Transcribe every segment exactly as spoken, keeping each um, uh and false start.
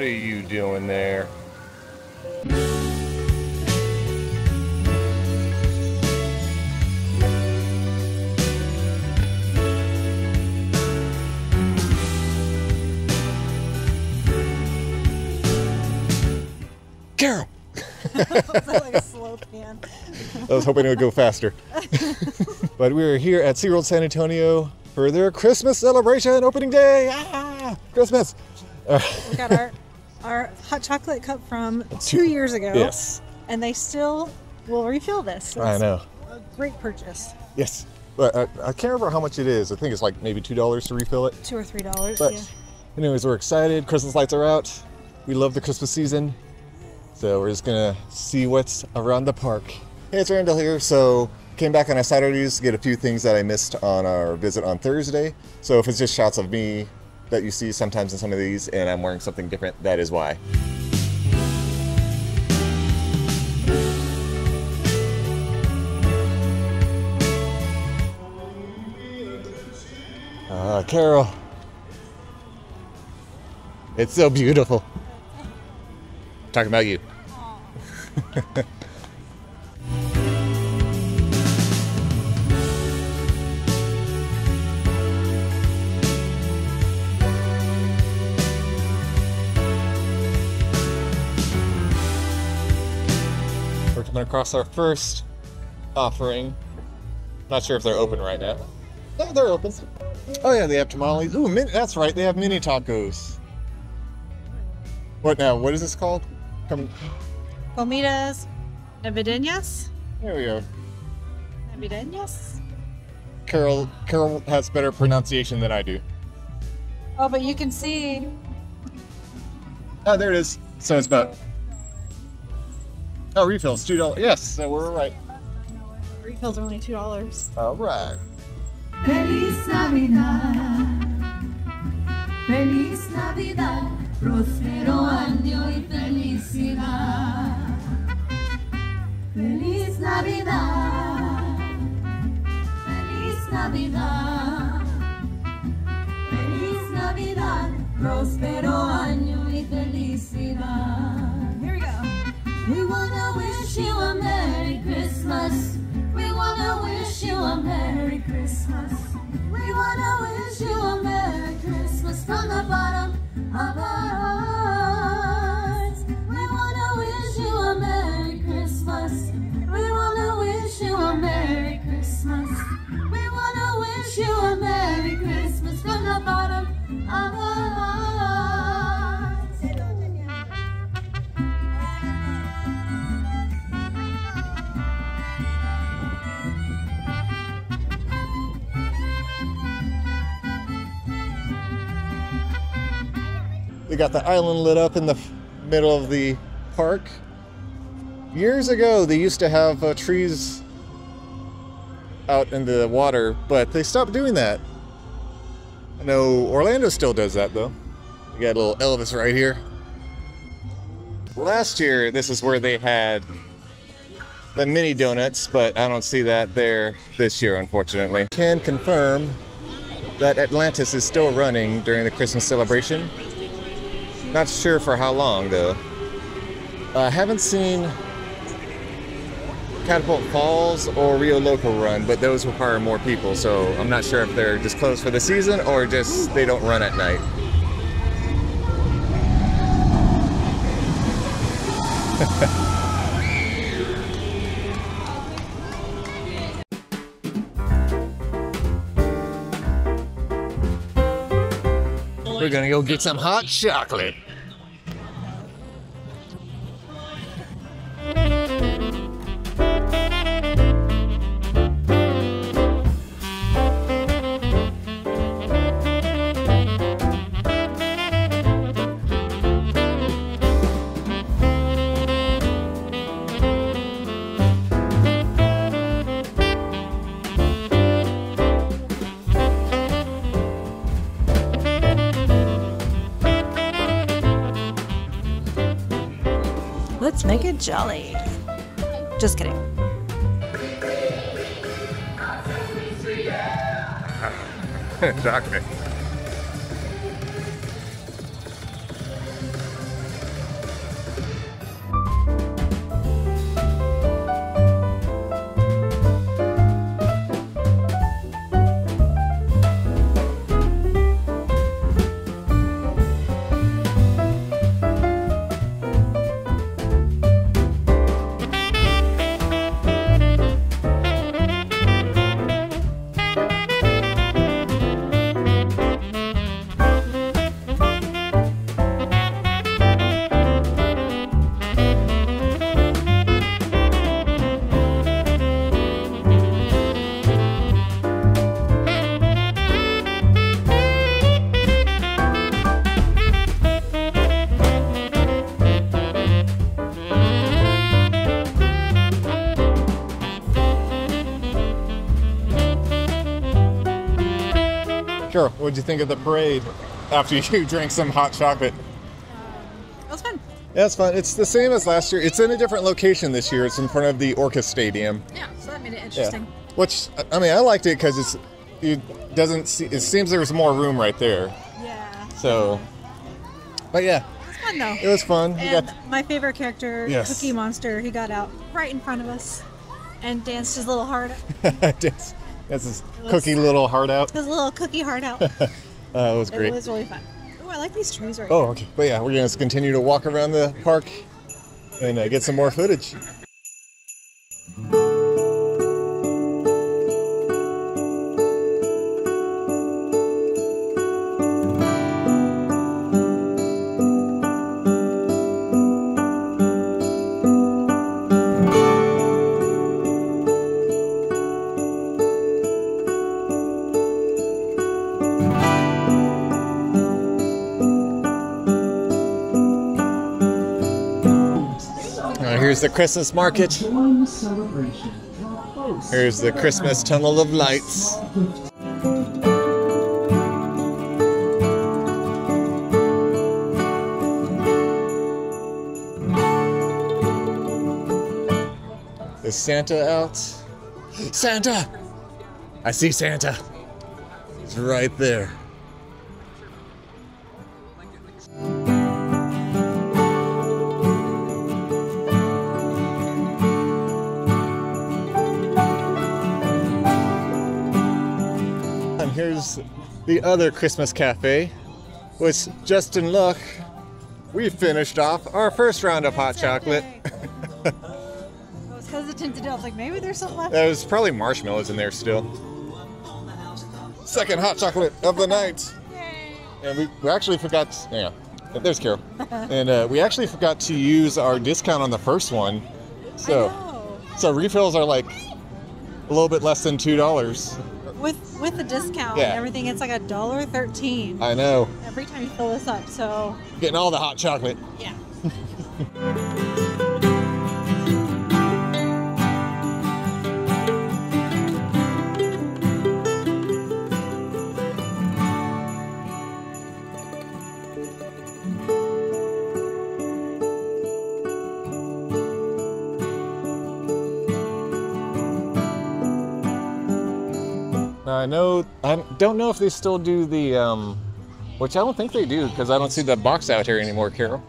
What are you doing there? Carol! Was that like a slow pan? I was hoping it would go faster. But we are here at SeaWorld San Antonio for their Christmas celebration opening day. Ah, Christmas! We got our, our hot chocolate cup from two years ago. Yes. And they still will refill this. So I know. A great purchase. Yes. But I, I can't remember how much it is. I think it's like maybe two dollars to refill it. two or three dollars. But yeah. Anyways, we're excited. Christmas lights are out. We love the Christmas season. So we're just gonna see what's around the park. Hey, it's Randall here. So came back on our Saturdays to get a few things that I missed on our visit on Thursday. So if it's just shots of me that you see sometimes in some of these and I'm wearing something different, that is why. Uh, Carol. It's so beautiful. Talking about you. We're coming across our first offering. Not sure if they're open right now. No, they're open. Oh yeah, they have tamales. Ooh, min that's right, they have mini tacos. What now? What is this called? Come. Comidas Navideñas. There we go. Navideñas. Carol, Carol has better pronunciation than I do. Oh, but you can see. Oh, there it is. So it's about. Oh, refills two dollars. Yes, so we're all right. Refills are only two dollars. All right. Feliz Navidad. Feliz Navidad. Prospero año y felicidad. Feliz Navidad. Feliz Navidad. Feliz Navidad. Prospero año y felicidad. Here we go. We wanna wish you a Merry Christmas. We wanna wish you a Merry Christmas. We wanna wish you a Merry Christmas from the bottom of our hearts. We wanna wish you a Merry Christmas. We wanna wish you a Merry Christmas. We wanna wish you a Merry Christmas from the bottom of our hearts. They got the island lit up in the middle of the park. Years ago, they used to have uh, trees out in the water, but they stopped doing that. I know Orlando still does that though. We got a little Elvis right here. Last year, this is where they had the mini donuts, but I don't see that there this year, unfortunately. Can confirm that Atlantis is still running during the Christmas celebration. Not sure for how long though. I uh, haven't seen Catapult Falls or Rio Loco run, but those require more people, so I'm not sure if they're just closed for the season or just they don't run at night. We're gonna go get some hot chocolate. Let's make it jolly. Just kidding. Doctor. Carol, what'd you think of the parade after you drank some hot chocolate? Uh, it was fun. Yeah, it's fun. It's the same as last year. It's in a different location this year. It's in front of the Orca Stadium. Yeah, so that made it interesting. Yeah. Which, I mean, I liked it because it's it doesn't see, it seems there was more room right there. Yeah. So, but yeah. Fun, though. It was fun. And you got my favorite character, yes. Cookie Monster, he got out right in front of us and danced his little heart out. That's his cookie little heart out. His little cookie heart out. uh, it was great. It was really fun. Oh, I like these trees right now. Oh, okay. But yeah, we're going to continue to walk around the park and uh, get some more footage. Here's the Christmas market. Here's the Christmas tunnel of lights. Is Santa out? Santa! I see Santa. He's right there. Here's the other Christmas cafe, which, just in luck, we finished off our first round of hot chocolate. I was hesitant to do it. I was like, maybe there's something left. There's probably marshmallows in there still. Second hot chocolate of the night. Yay. And we, we actually forgot, yeah, there's Carol. And uh, we actually forgot to use our discount on the first one. So, I know. So refills are like a little bit less than two dollars. With with the discount yeah. and everything, it's like a dollar thirteen. I know. Every time you fill this up, so getting all the hot chocolate. Yeah. I know, I don't know if they still do the, um, which I don't think they do because I don't see the box out here anymore, Carol.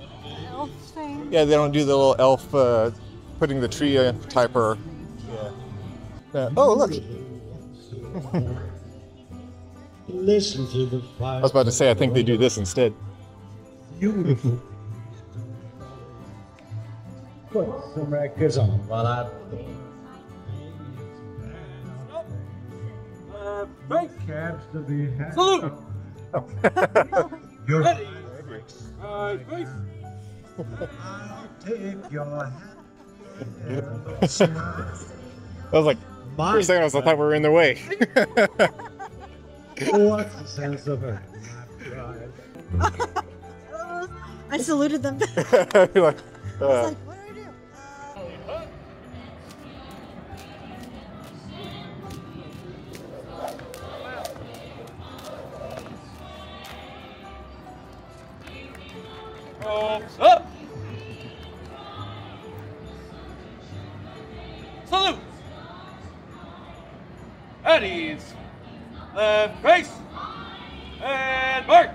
The elf thing? Yeah, they don't do the little elf uh, putting the tree uh, type or, yeah. Uh, oh, look. Listen to the fire. I was about to say, I think they do this instead. Beautiful. Put some records on while I... Break. Cabs to be happy. Salute! Oh. You're ready. Uh, break. I'll take your hat. I was like, my first thing I was, I thought we were in the way. What's the sense of it? I saluted them. You're like, uh, I was like, what do I do? Uh, Oh, up! Salute! At ease! Left face! And march!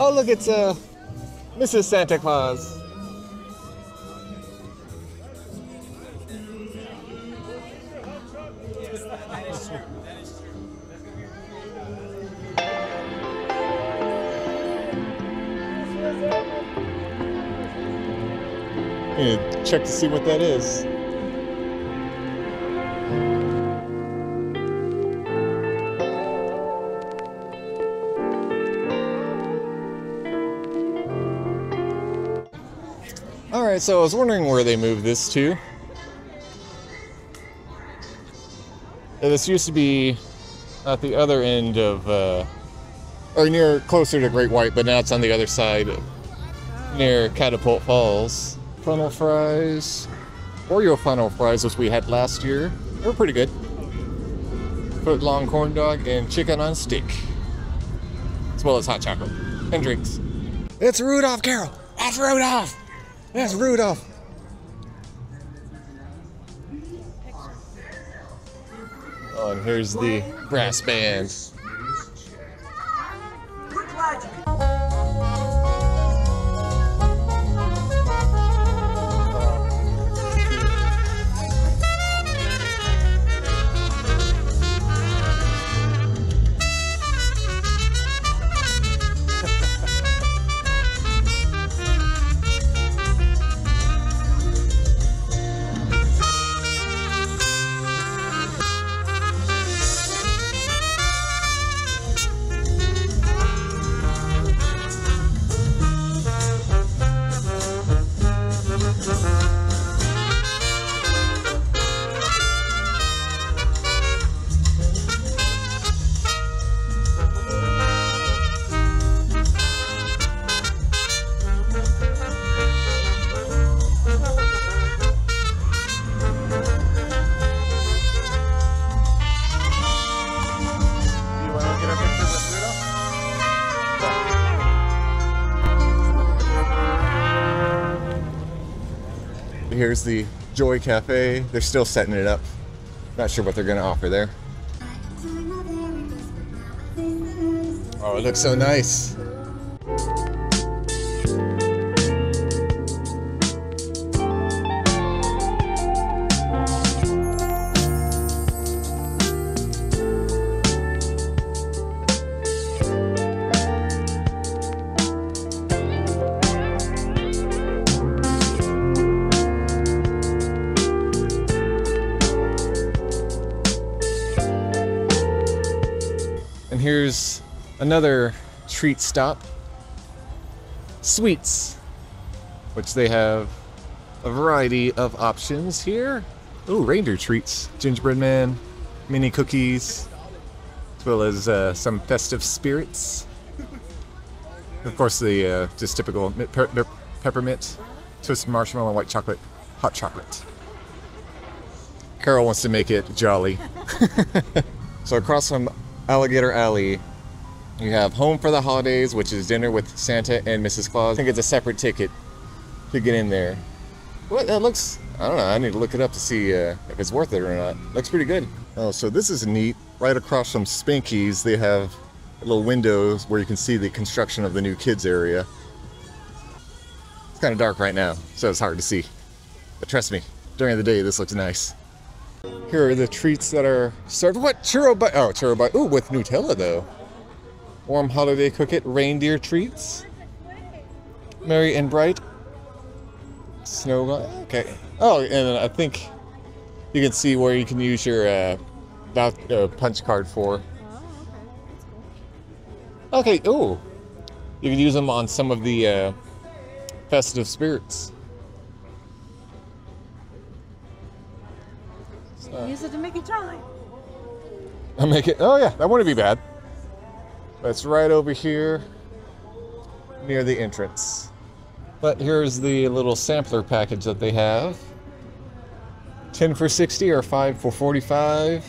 Oh, look, it's uh, Missus Santa Claus. Check to see what that is. All right, so I was wondering where they moved this to. This used to be at the other end of, uh, or near, closer to Great White, but now it's on the other side near Catapult Falls. Funnel Fries. Oreo Funnel Fries, which we had last year. They were pretty good. Foot-long corn dog and chicken on stick. As well as hot chocolate. And drinks. It's Rudolph, Carol! That's Rudolph! That's Rudolph! Oh, and here's the brass band. Here's the Joy Cafe. They're still setting it up. Not sure what they're gonna offer there. Oh, it looks so nice. Here's another treat stop, Sweets, which they have a variety of options here. Ooh, reindeer treats, gingerbread man, mini cookies, as well as uh, some festive spirits. Of course, the uh, just typical pe pe peppermint, twisted marshmallow, white chocolate, hot chocolate. Carol wants to make it jolly. So across from Alligator Alley, you have Home for the Holidays, which is dinner with Santa and Missus Claus. I think it's a separate ticket to get in there. Well, that looks, I don't know, I need to look it up to see uh, if it's worth it or not. Looks pretty good. Oh, so this is neat. Right across from Spinkies, they have little windows where you can see the construction of the new kids area. It's kind of dark right now, so it's hard to see. But trust me, during the day, this looks nice. Here are the treats that are served. What? Churro bite. Oh, churro bite. Ooh, with Nutella, though. Warm holiday cookit. Reindeer treats. Merry and bright. Snow. Okay. Oh, and I think you can see where you can use your uh, uh, punch card for. Okay. Ooh. You can use them on some of the uh, festive spirits. Uh, Use it to make it jolly. I make it. Oh yeah, that wouldn't be bad. That's right over here, near the entrance. But here's the little sampler package that they have: ten for sixty or five for forty-five.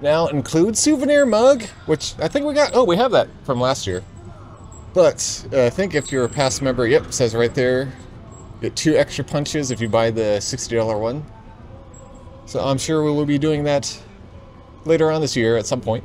Now includes souvenir mug, which I think we got. Oh, we have that from last year. But uh, I think if you're a past member, yep, it says right there, get two extra punches if you buy the sixty dollar one. So I'm sure we will be doing that later on this year at some point.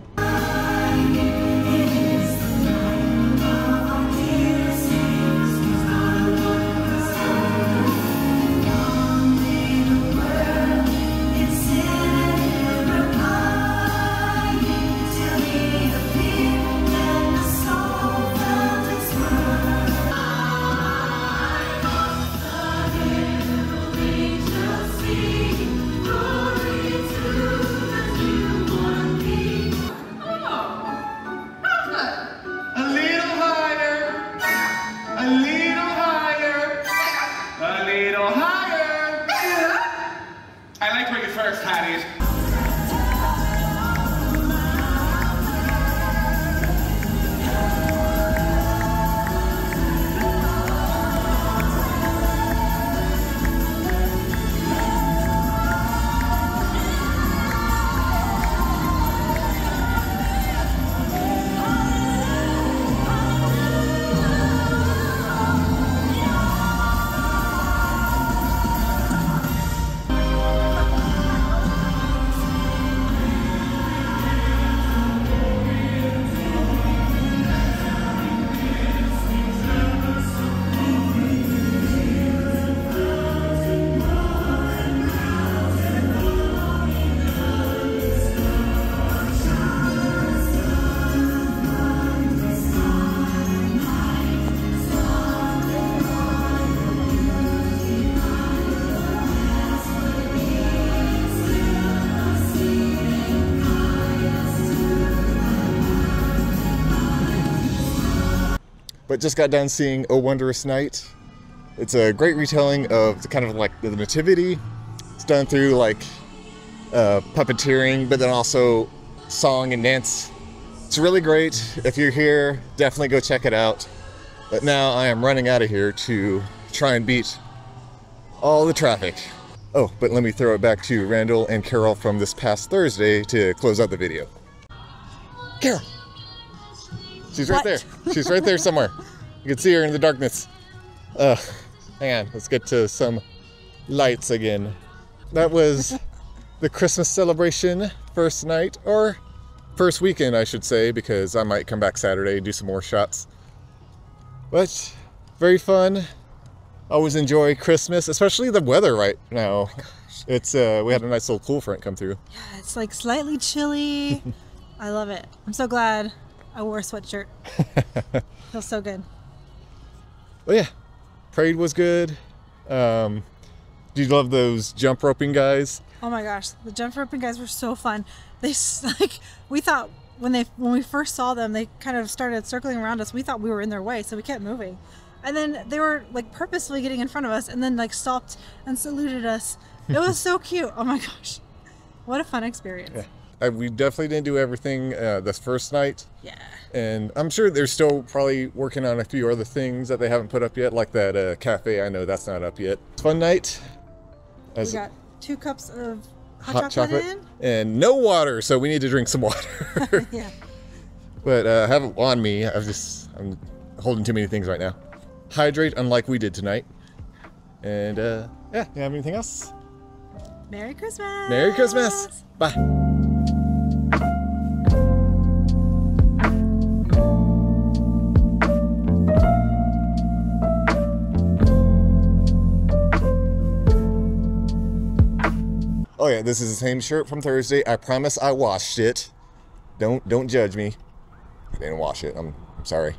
just got done seeing O Wonderous Night. It's a great retelling of the kind of like the nativity. It's done through like uh, puppeteering, but then also song and dance. It's really great. If you're here, definitely go check it out. But now I am running out of here to try and beat all the traffic. Oh, but let me throw it back to Randall and Carol from this past Thursday to close out the video. Carol! She's right what? there. She's right there somewhere. You can see her in the darkness. Uh, hang on, let's get to some lights again. That was the Christmas celebration first night, or first weekend I should say, because I might come back Saturday and do some more shots. But very fun. Always enjoy Christmas, especially the weather right now. Oh it's uh, we had a nice little cool front come through. Yeah, it's like slightly chilly. I love it. I'm so glad I wore a sweatshirt. Feels so good. Well, yeah, parade was good. Um, do you love those jump roping guys? Oh my gosh, the jump roping guys were so fun. They like we thought. When they when we first saw them, they kind of started circling around us. We thought we were in their way, so we kept moving. And then they were like purposefully getting in front of us, and then like stopped and saluted us. It was so cute. Oh my gosh, what a fun experience! Yeah. Uh, we definitely didn't do everything uh, this first night. Yeah. And I'm sure they're still probably working on a few other things that they haven't put up yet, like that uh, cafe. I know that's not up yet. Fun night. As we got two cups of. Hot, hot chocolate, chocolate and no water, so we need to drink some water. Yeah. But uh, I have it on me. I've just I'm holding too many things right now. Hydrate, unlike we did tonight. And uh, yeah, you have anything else? Merry Christmas. Merry Christmas. Bye. Oh yeah, this is the same shirt from Thursday. I promise I washed it. Don't don't judge me. I didn't wash it. I'm, I'm sorry.